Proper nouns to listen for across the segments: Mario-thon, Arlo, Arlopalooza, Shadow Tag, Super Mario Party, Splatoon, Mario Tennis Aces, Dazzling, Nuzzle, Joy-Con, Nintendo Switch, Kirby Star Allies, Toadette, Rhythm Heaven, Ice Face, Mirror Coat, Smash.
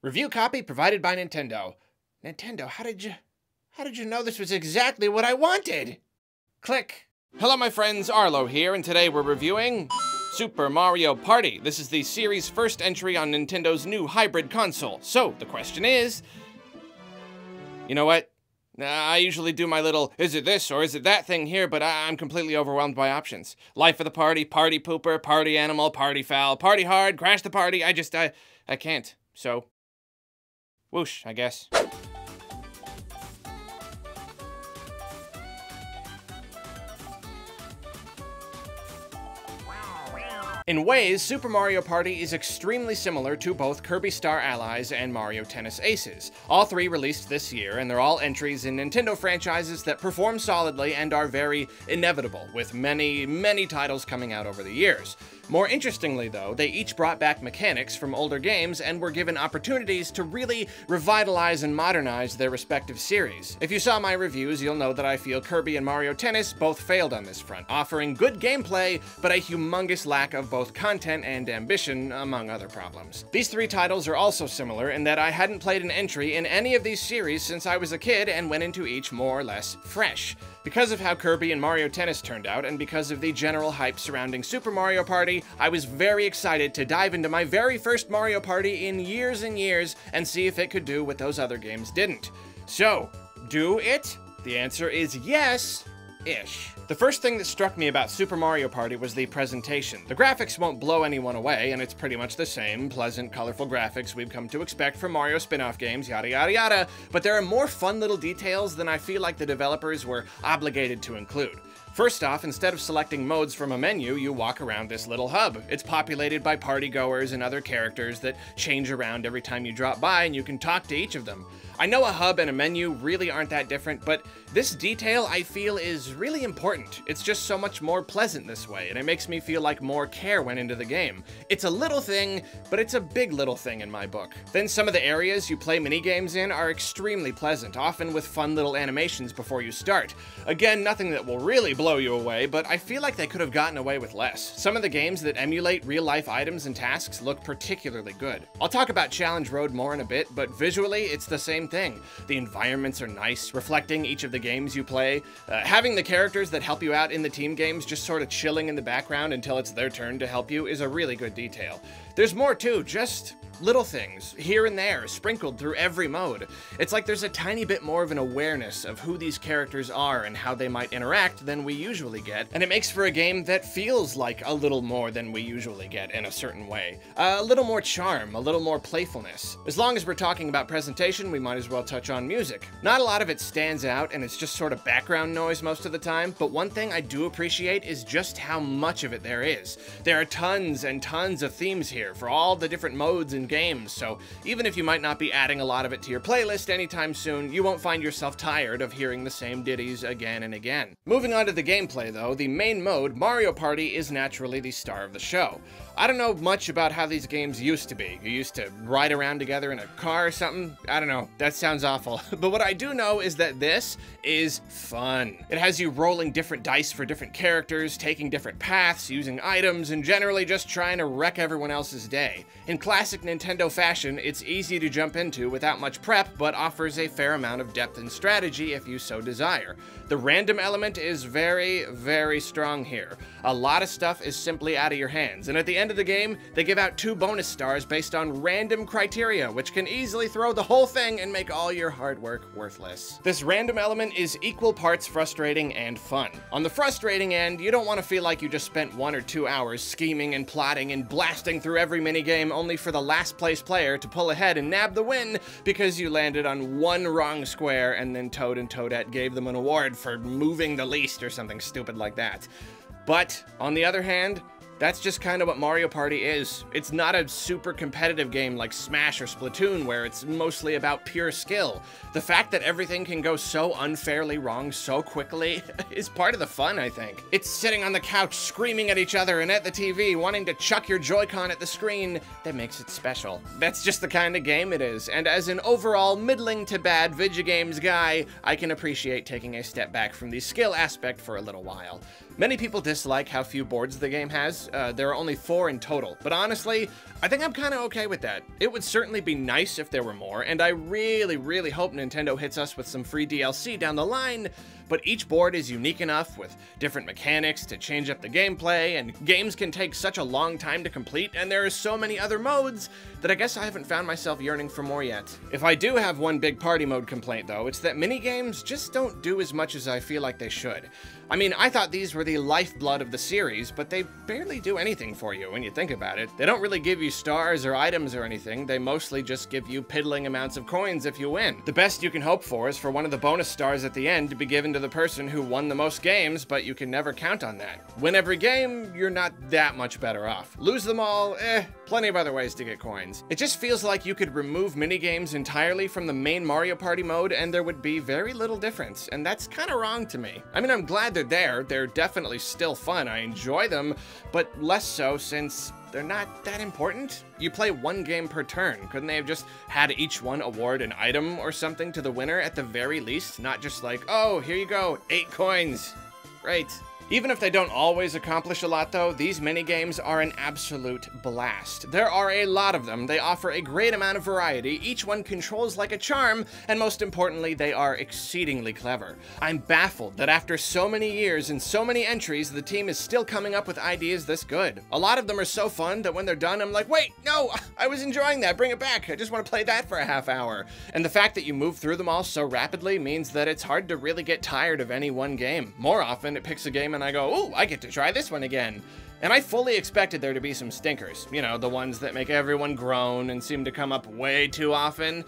Review copy provided by Nintendo. Nintendo, how did you know this was exactly what I wanted? Click. Hello my friends, Arlo here, and today we're reviewing Super Mario Party. This is the series' first entry on Nintendo's new hybrid console. So, the question is, you know what? I usually do my little, is it this or is it that thing here, but I'm completely overwhelmed by options. Life of the party, party pooper, party animal, party foul, party hard, crash the party, I can't. So, whoosh, I guess. In ways, Super Mario Party is extremely similar to both Kirby Star Allies and Mario Tennis Aces. All three released this year, and they're all entries in Nintendo franchises that perform solidly and are very inevitable, with many, many titles coming out over the years. More interestingly though, they each brought back mechanics from older games and were given opportunities to really revitalize and modernize their respective series. If you saw my reviews, you'll know that I feel Kirby and Mario Tennis both failed on this front, offering good gameplay, but a humongous lack of both content and ambition, among other problems. These three titles are also similar in that I hadn't played an entry in any of these series since I was a kid and went into each more or less fresh. Because of how Kirby and Mario Tennis turned out, and because of the general hype surrounding Super Mario Party, I was very excited to dive into my very first Mario Party in years and years and see if it could do what those other games didn't. So, do it? The answer is yes-ish. The first thing that struck me about Super Mario Party was the presentation. The graphics won't blow anyone away, and it's pretty much the same pleasant, colorful graphics we've come to expect from Mario spin-off games, yada yada yada, but there are more fun little details than I feel like the developers were obligated to include. First off, instead of selecting modes from a menu, you walk around this little hub. It's populated by partygoers and other characters that change around every time you drop by, and you can talk to each of them. I know a hub and a menu really aren't that different, but this detail I feel is really important. It's just so much more pleasant this way, and it makes me feel like more care went into the game. It's a little thing, but it's a big little thing in my book. Then some of the areas you play minigames in are extremely pleasant, often with fun little animations before you start. Again, nothing that will really blow you away, but I feel like they could have gotten away with less. Some of the games that emulate real-life items and tasks look particularly good. I'll talk about Challenge Road more in a bit, but visually it's the same thing. The environments are nice, reflecting each of the games you play. Having the characters that help you out in the team games just sort of chilling in the background until it's their turn to help you is a really good detail. There's more too, just little things, here and there, sprinkled through every mode. It's like there's a tiny bit more of an awareness of who these characters are and how they might interact than we usually get, and it makes for a game that feels like a little more than we usually get in a certain way. A little more charm, a little more playfulness. As long as we're talking about presentation, we might as well touch on music. Not a lot of it stands out, and it's just sort of background noise most of the time, but one thing I do appreciate is just how much of it there is. There are tons and tons of themes here, for all the different modes and games, so even if you might not be adding a lot of it to your playlist anytime soon, you won't find yourself tired of hearing the same ditties again and again. Moving on to the gameplay though, the main mode, Mario Party, is naturally the star of the show. I don't know much about how these games used to be. You used to ride around together in a car or something? I don't know, that sounds awful. But what I do know is that this is fun. It has you rolling different dice for different characters, taking different paths, using items, and generally just trying to wreck everyone else day. In classic Nintendo fashion, it's easy to jump into without much prep, but offers a fair amount of depth and strategy if you so desire. The random element is very, very strong here. A lot of stuff is simply out of your hands, and at the end of the game, they give out 2 bonus stars based on random criteria, which can easily throw the whole thing and make all your hard work worthless. This random element is equal parts frustrating and fun. On the frustrating end, you don't want to feel like you just spent 1 or 2 hours scheming and plotting and blasting through every minigame only for the last place player to pull ahead and nab the win because you landed on one wrong square and then Toad and Toadette gave them an award for moving the least or something stupid like that. But on the other hand, that's just kind of what Mario Party is. It's not a super competitive game like Smash or Splatoon where it's mostly about pure skill. The fact that everything can go so unfairly wrong so quickly is part of the fun, I think. It's sitting on the couch screaming at each other and at the TV, wanting to chuck your Joy-Con at the screen that makes it special. That's just the kind of game it is, and as an overall middling to bad video games guy, I can appreciate taking a step back from the skill aspect for a little while. Many people dislike how few boards the game has, because there are only 4 in total. But honestly, I think I'm kind of okay with that. It would certainly be nice if there were more, and I really hope Nintendo hits us with some free DLC down the line, but each board is unique enough with different mechanics to change up the gameplay, and games can take such a long time to complete, and there are so many other modes that I guess I haven't found myself yearning for more yet. If I do have one big party mode complaint though, it's that minigames just don't do as much as I feel like they should. I mean, I thought these were the lifeblood of the series, but they barely do anything for you when you think about it. They don't really give you stars or items or anything, they mostly just give you piddling amounts of coins if you win. The best you can hope for is for one of the bonus stars at the end to be given to the person who won the most games, but you can never count on that. Win every game, you're not that much better off. Lose them all, plenty of other ways to get coins. It just feels like you could remove minigames entirely from the main Mario Party mode and there would be very little difference, and that's kind of wrong to me. I mean, I'm glad they're there, they're definitely still fun, I enjoy them, but less so since they're not that important. You play one game per turn. Couldn't they have just had each one award an item or something to the winner at the very least? Not just like, oh, here you go, 8 coins. Great. Even if they don't always accomplish a lot though, these minigames are an absolute blast. There are a lot of them, they offer a great amount of variety, each one controls like a charm, and most importantly, they are exceedingly clever. I'm baffled that after so many years and so many entries, the team is still coming up with ideas this good. A lot of them are so fun that when they're done, I'm like, wait, no, I was enjoying that, bring it back, I just want to play that for a half hour. And the fact that you move through them all so rapidly means that it's hard to really get tired of any one game. More often, it picks a game and I go, ooh, I get to try this one again. And I fully expected there to be some stinkers, you know, the ones that make everyone groan and seem to come up way too often.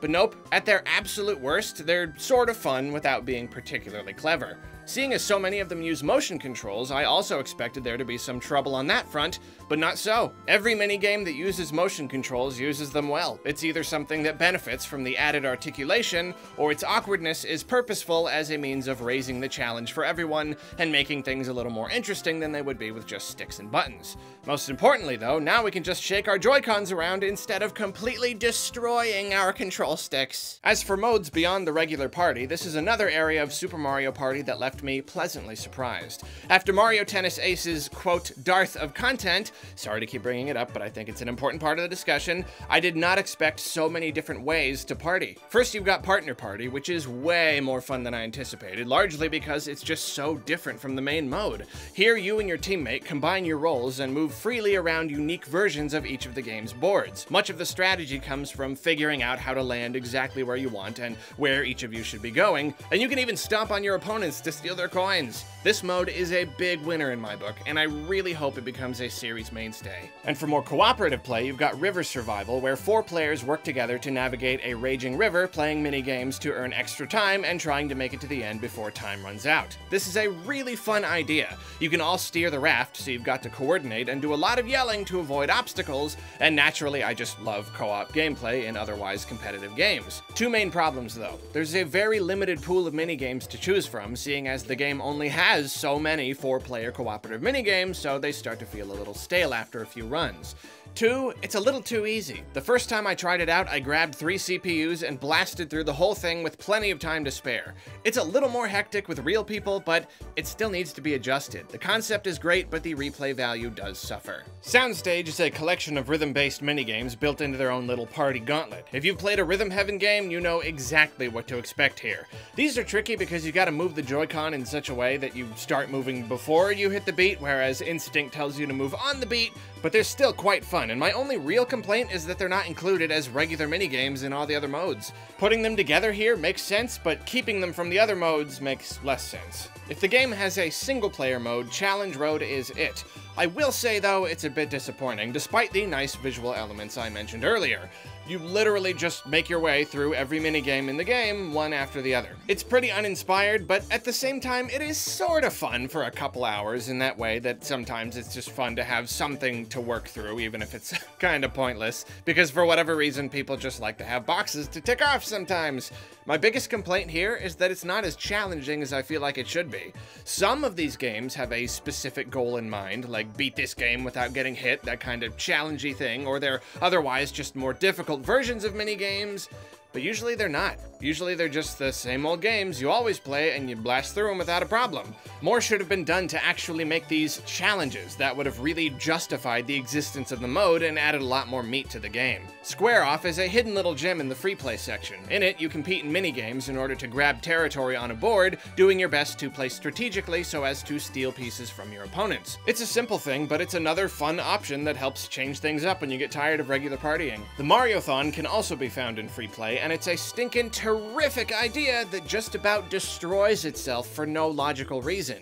But nope, at their absolute worst, they're sort of fun without being particularly clever. Seeing as so many of them use motion controls, I also expected there to be some trouble on that front, but not so. Every minigame that uses motion controls uses them well. It's either something that benefits from the added articulation, or its awkwardness is purposeful as a means of raising the challenge for everyone and making things a little more interesting than they would be with just sticks and buttons. Most importantly though, now we can just shake our Joy-Cons around instead of completely destroying our control sticks. As for modes beyond the regular party, this is another area of Super Mario Party that left me pleasantly surprised. After Mario Tennis Aces, quote, dearth of content, sorry to keep bringing it up, but I think it's an important part of the discussion, I did not expect so many different ways to party. First, you've got Partner Party, which is way more fun than I anticipated, largely because it's just so different from the main mode. Here, you and your teammate combine your roles and move freely around unique versions of each of the game's boards. Much of the strategy comes from figuring out how to land exactly where you want and where each of you should be going, and you can even stomp on your opponents to steal their coins. This mode is a big winner in my book, and I really hope it becomes a series mainstay. And for more cooperative play, you've got River Survival, where 4 players work together to navigate a raging river, playing minigames to earn extra time and trying to make it to the end before time runs out. This is a really fun idea. You can all steer the raft, so you've got to coordinate and do a lot of yelling to avoid obstacles, and naturally I just love co-op gameplay in otherwise competitive games. 2 main problems though. There's a very limited pool of minigames to choose from, seeing as the game only has so many 4-player cooperative minigames, so they start to feel a little stale after a few runs. 2, it's a little too easy. The first time I tried it out, I grabbed 3 CPUs and blasted through the whole thing with plenty of time to spare. It's a little more hectic with real people, but it still needs to be adjusted. The concept is great, but the replay value does suffer. Soundstage is a collection of rhythm-based minigames built into their own little party gauntlet. If you've played a Rhythm Heaven game, you know exactly what to expect here. These are tricky because you gotta move the Joy-Con in such a way that you start moving before you hit the beat, whereas Instinct tells you to move on the beat, but they're still quite fun, and my only real complaint is that they're not included as regular minigames in all the other modes. Putting them together here makes sense, but keeping them from the other modes makes less sense. If the game has a single-player mode, Challenge Road is it. I will say though, it's a bit disappointing, despite the nice visual elements I mentioned earlier. You literally just make your way through every minigame in the game, one after the other. It's pretty uninspired, but at the same time, it is sort of fun for a couple hours in that way that sometimes it's just fun to have something to work through, even if it's kind of pointless, because for whatever reason, people just like to have boxes to tick off sometimes. My biggest complaint here is that it's not as challenging as I feel like it should be. Some of these games have a specific goal in mind, like beat this game without getting hit, that kind of challenge-y thing, or they're otherwise just more difficult versions of minigames. But usually they're not. Usually they're just the same old games you always play and you blast through them without a problem. More should have been done to actually make these challenges that would have really justified the existence of the mode and added a lot more meat to the game. Square Off is a hidden little gem in the free play section. In it, you compete in minigames in order to grab territory on a board, doing your best to play strategically so as to steal pieces from your opponents. It's a simple thing, but it's another fun option that helps change things up when you get tired of regular partying. The Mario-thon can also be found in free play, and it's a stinkin' terrific idea that just about destroys itself for no logical reason.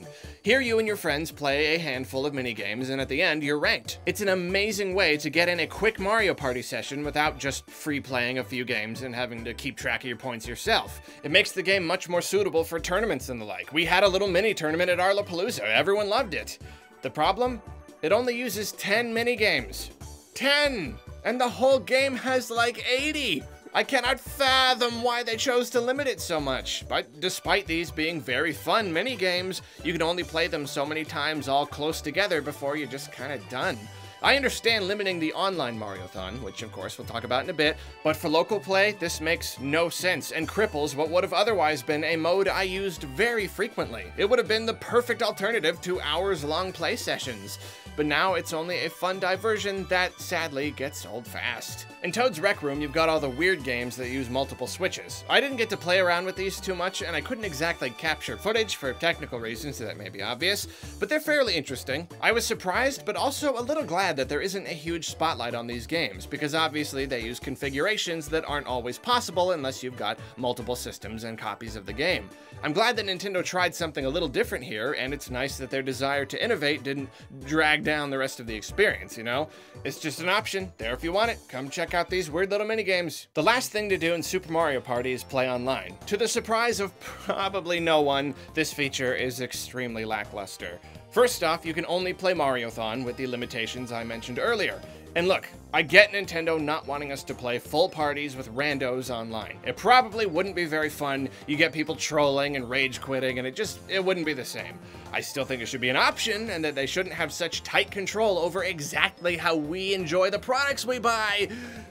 Here you and your friends play a handful of minigames, and at the end, you're ranked. It's an amazing way to get in a quick Mario Party session without just free playing a few games and having to keep track of your points yourself. It makes the game much more suitable for tournaments and the like. We had a little mini tournament at Arlopalooza. Everyone loved it. The problem? It only uses 10 minigames. 10! And the whole game has like 80! I cannot fathom why they chose to limit it so much. But despite these being very fun minigames, you can only play them so many times all close together before you're just kinda done. I understand limiting the online Mario-thon, which of course we'll talk about in a bit, but for local play, this makes no sense and cripples what would have otherwise been a mode I used very frequently. It would have been the perfect alternative to hours-long play sessions, but now it's only a fun diversion that sadly gets old fast. In Toad's Rec Room, you've got all the weird games that use multiple switches. I didn't get to play around with these too much, and I couldn't exactly capture footage for technical reasons that may be obvious, but they're fairly interesting. I was surprised, but also a little glad that there isn't a huge spotlight on these games, because obviously they use configurations that aren't always possible unless you've got multiple systems and copies of the game. I'm glad that Nintendo tried something a little different here, and it's nice that their desire to innovate didn't drag down the rest of the experience, you know? It's just an option, there if you want it. Come check out these weird little minigames. The last thing to do in Super Mario Party is play online. To the surprise of probably no one, this feature is extremely lackluster. First off, you can only play Mario-thon with the limitations I mentioned earlier. And look, I get Nintendo not wanting us to play full parties with randos online. It probably wouldn't be very fun. You get people trolling and rage quitting, and it wouldn't be the same. I still think it should be an option, and that they shouldn't have such tight control over exactly how we enjoy the products we buy.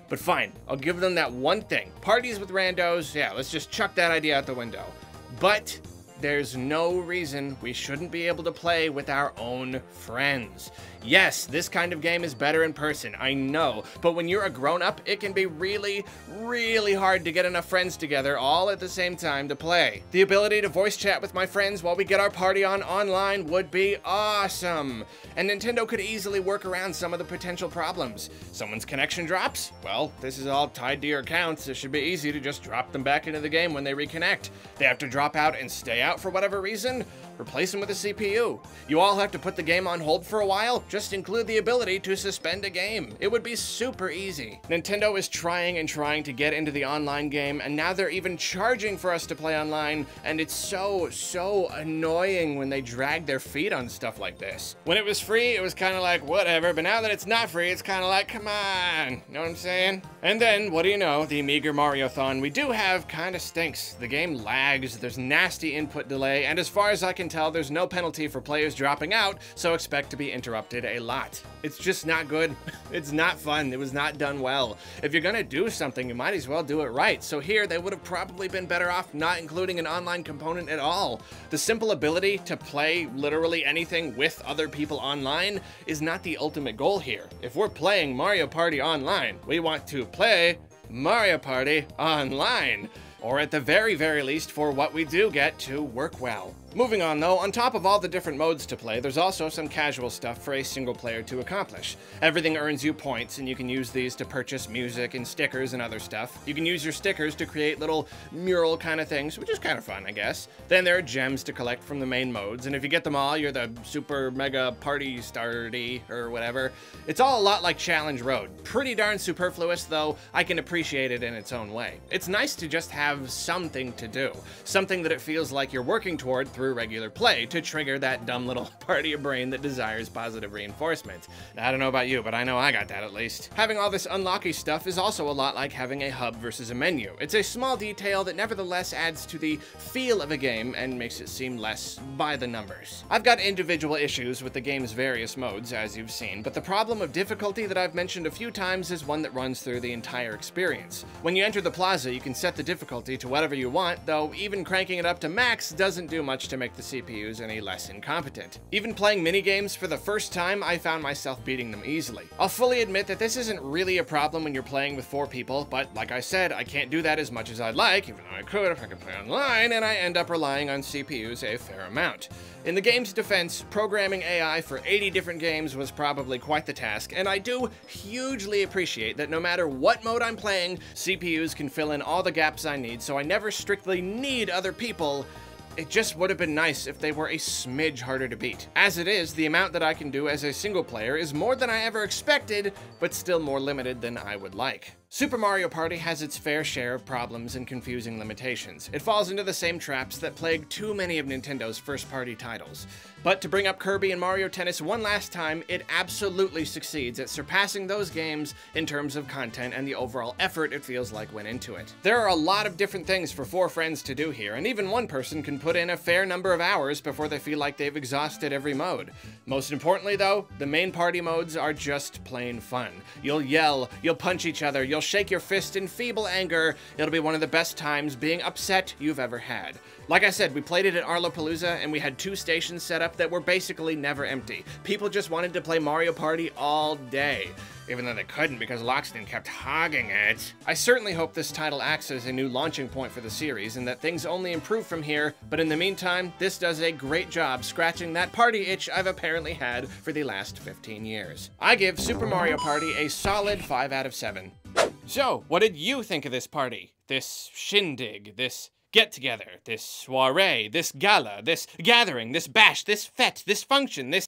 But fine, I'll give them that one thing. Parties with randos, yeah, let's just chuck that idea out the window. But there's no reason we shouldn't be able to play with our own friends. Yes, this kind of game is better in person, I know, but when you're a grown-up, it can be really, really hard to get enough friends together all at the same time to play. The ability to voice chat with my friends while we get our party on online would be awesome, and Nintendo could easily work around some of the potential problems. Someone's connection drops? Well, this is all tied to your accounts. It should be easy to just drop them back into the game when they reconnect. They have to drop out and stay out for whatever reason? Replace them with a CPU. You all have to put the game on hold for a while? Just include the ability to suspend a game. It would be super easy. Nintendo is trying and trying to get into the online game, and now they're even charging for us to play online, and it's so annoying when they drag their feet on stuff like this. When it was free, it was kind of like, whatever, but now that it's not free, it's kind of like, come on, know what I'm saying? And then, what do you know, the meager Mario-thon we do have kind of stinks. The game lags, there's nasty input delay, and as far as I can tell, there's no penalty for players dropping out, so expect to be interrupted a lot. It's just not good. It's not fun. It was not done well. If you're gonna do something, you might as well do it right. So here, they would have probably been better off not including an online component at all. The simple ability to play literally anything with other people online is not the ultimate goal here. If we're playing Mario Party online, we want to play Mario Party online. Or at the very, very least, for what we do get to work well. Moving on though, on top of all the different modes to play, there's also some casual stuff for a single player to accomplish. Everything earns you points, and you can use these to purchase music and stickers and other stuff. You can use your stickers to create little mural kind of things, which is kind of fun, I guess. Then there are gems to collect from the main modes, and if you get them all, you're the super mega party starty or whatever. It's all a lot like Challenge Road. Pretty darn superfluous though, I can appreciate it in its own way. It's nice to just have have something to do. Something that it feels like you're working toward through regular play to trigger that dumb little part of your brain that desires positive reinforcement. Now, I don't know about you, but I know I got that at least. Having all this unlocky stuff is also a lot like having a hub versus a menu. It's a small detail that nevertheless adds to the feel of a game and makes it seem less by the numbers. I've got individual issues with the game's various modes, as you've seen, but the problem of difficulty that I've mentioned a few times is one that runs through the entire experience. When you enter the plaza, you can set the difficulty to whatever you want, though even cranking it up to max doesn't do much to make the CPUs any less incompetent. Even playing minigames for the first time, I found myself beating them easily. I'll fully admit that this isn't really a problem when you're playing with 4 people, but like I said, I can't do that as much as I'd like, even though I could if I could play online, and I end up relying on CPUs a fair amount. In the game's defense, programming AI for 80 different games was probably quite the task, and I do hugely appreciate that no matter what mode I'm playing, CPUs can fill in all the gaps I need, so I never strictly need other people. It just would have been nice if they were a smidge harder to beat. As it is, the amount that I can do as a single player is more than I ever expected, but still more limited than I would like. Super Mario Party has its fair share of problems and confusing limitations. It falls into the same traps that plague too many of Nintendo's first-party titles. But to bring up Kirby and Mario Tennis one last time, it absolutely succeeds at surpassing those games in terms of content and the overall effort it feels like went into it. There are a lot of different things for 4 friends to do here, and even one person can put in a fair number of hours before they feel like they've exhausted every mode. Most importantly though, the main party modes are just plain fun. You'll yell, you'll punch each other, you'll shake your fist in feeble anger. It'll be one of the best times being upset you've ever had. Like I said, we played it at Arlopalooza, and we had 2 stations set up that were basically never empty. People just wanted to play Mario Party all day, even though they couldn't because Loxton kept hogging it. I certainly hope this title acts as a new launching point for the series and that things only improve from here, but in the meantime, this does a great job scratching that party itch I've apparently had for the last 15 years. I give Super Mario Party a solid 5 out of 7. So, what did you think of this party? This shindig, this get-together, this soiree, this gala, this gathering, this bash, this fete, this function, this...